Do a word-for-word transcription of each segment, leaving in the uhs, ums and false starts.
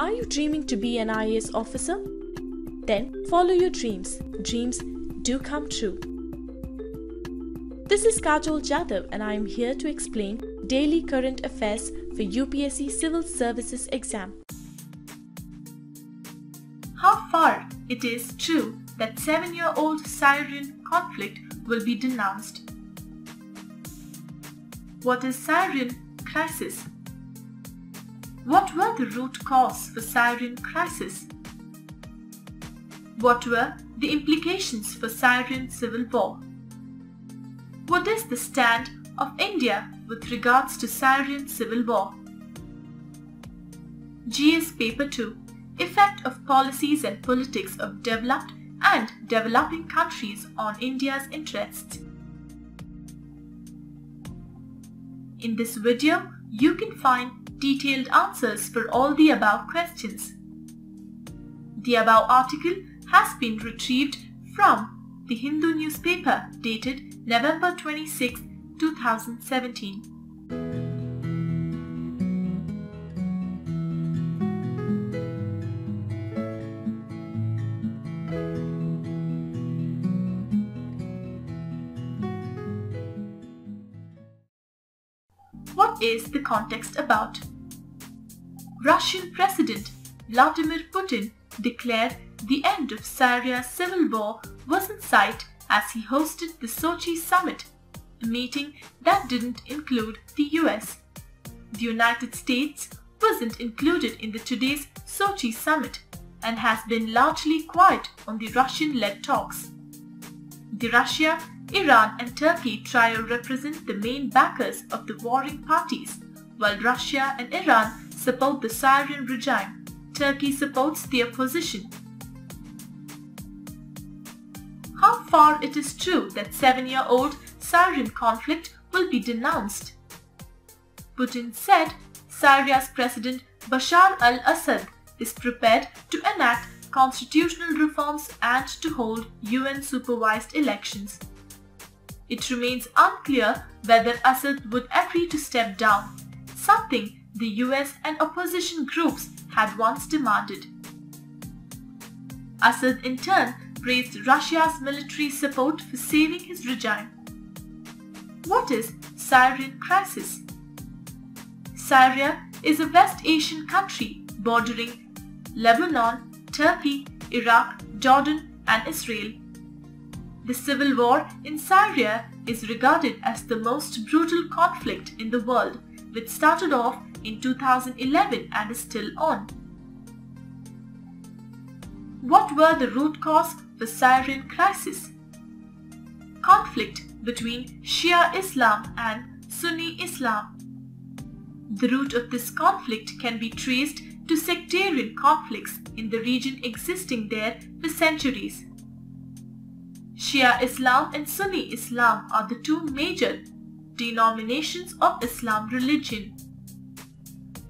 Are you dreaming to be an I A S officer? Then follow your dreams. Dreams do come true. This is Kajol Jadav and I am here to explain daily current affairs for U P S C Civil Services exam. How far it is true that seven-year-old Syrian conflict will be denounced? What is Syrian crisis? What were the root cause for Syrian crisis? What were the implications for Syrian civil war? What is the stand of India with regards to Syrian civil war? G S paper two. Effect of policies and politics of developed and developing countries on India's interests. In this video, you can find detailed answers for all the above questions. The above article has been retrieved from The Hindu newspaper dated November twenty-sixth, two thousand seventeen. What is the context about? Russian President Vladimir Putin declared the end of Syria's civil war was in sight as he hosted the Sochi summit, a meeting that didn't include the U S. The United States wasn't included in the today's Sochi summit and has been largely quiet on the Russian-led talks. The Russia, Iran and Turkey trio represent the main backers of the warring parties, while Russia and Iran support the Syrian regime. Turkey supports the opposition. How far it is true that seven-year-old Syrian conflict will be denounced? Putin said Syria's President Bashar al-Assad is prepared to enact constitutional reforms and to hold U N-supervised elections. It remains unclear whether Assad would agree to step down, something the U S and opposition groups had once demanded. Assad in turn praised Russia's military support for saving his regime. What is Syrian crisis? Syria is a West Asian country bordering Lebanon, Turkey, Iraq, Jordan and Israel. The civil war in Syria is regarded as the most brutal conflict in the world, which started off in two thousand eleven and is still on. What were the root cause for Syrian crisis? Conflict between Shia Islam and Sunni Islam. The root of this conflict can be traced to sectarian conflicts in the region existing there for centuries. Shia Islam and Sunni Islam are the two major denominations of Islam religion.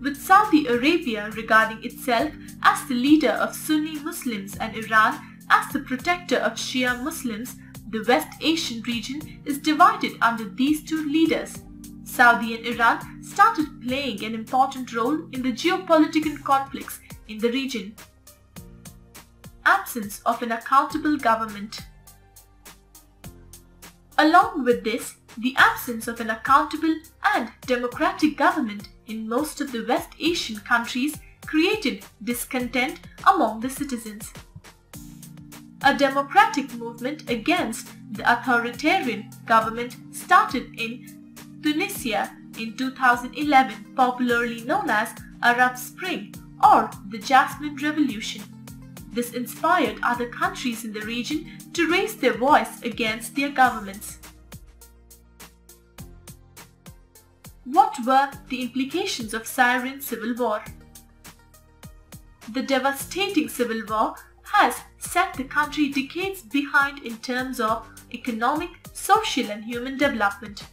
With Saudi Arabia regarding itself as the leader of Sunni Muslims and Iran as the protector of Shia Muslims, the West Asian region is divided under these two leaders. Saudi and Iran started playing an important role in the geopolitical conflicts in the region. Absence of an accountable government. Along with this, the absence of an accountable and democratic government in most of the West Asian countries created discontent among the citizens. A democratic movement against the authoritarian government started in Tunisia in two thousand eleven, popularly known as Arab Spring or the Jasmine Revolution. This inspired other countries in the region to raise their voice against their governments. What were the implications of Syrian civil war? The devastating civil war has set the country decades behind in terms of economic, social and human development.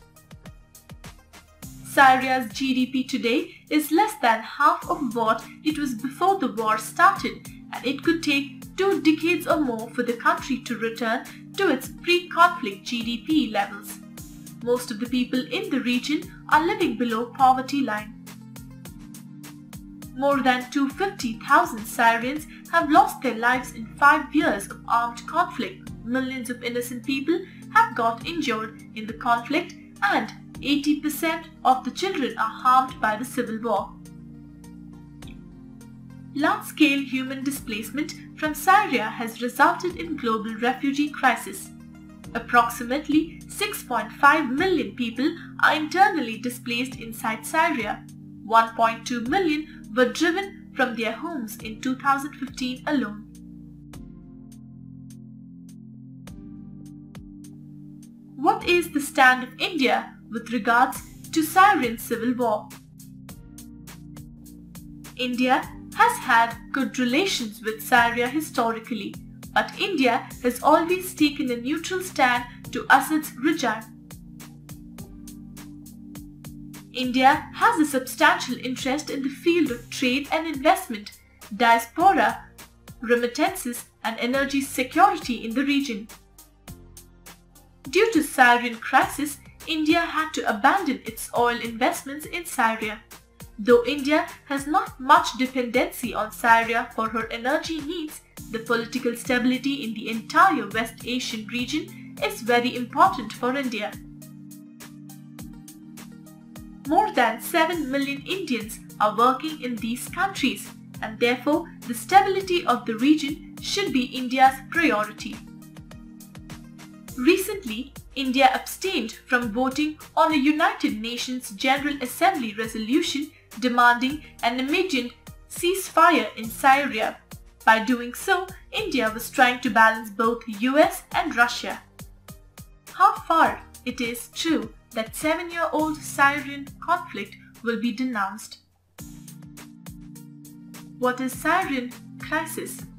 Syria's G D P today is less than half of what it was before the war started, and it could take two decades or more for the country to return to its pre-conflict G D P levels. Most of the people in the region are living below poverty line. more than two hundred fifty thousand Syrians have lost their lives in five years of armed conflict. Millions of innocent people have got injured in the conflict, and eighty percent of the children are harmed by the civil war. Large-scale human displacement from Syria has resulted in global refugee crisis. Approximately six point five million people are internally displaced inside Syria. one point two million were driven from their homes in two thousand fifteen alone. What is the stand of India with regards to Syrian civil war? India has had good relations with Syria historically, but India has always taken a neutral stand to Assad's regime. India has a substantial interest in the field of trade and investment, diaspora, remittances and energy security in the region. Due to Syrian crisis, India had to abandon its oil investments in Syria. Though India has not much dependency on Syria for her energy needs, the political stability in the entire West Asian region is very important for India. More than seven million Indians are working in these countries, and therefore the stability of the region should be India's priority. Recently, India abstained from voting on a United Nations General Assembly resolution demanding an immediate ceasefire in Syria. By doing so, India was trying to balance both the U S and Russia. How far it is true that seven-year-old Syrian conflict will be denounced? What is Syrian crisis?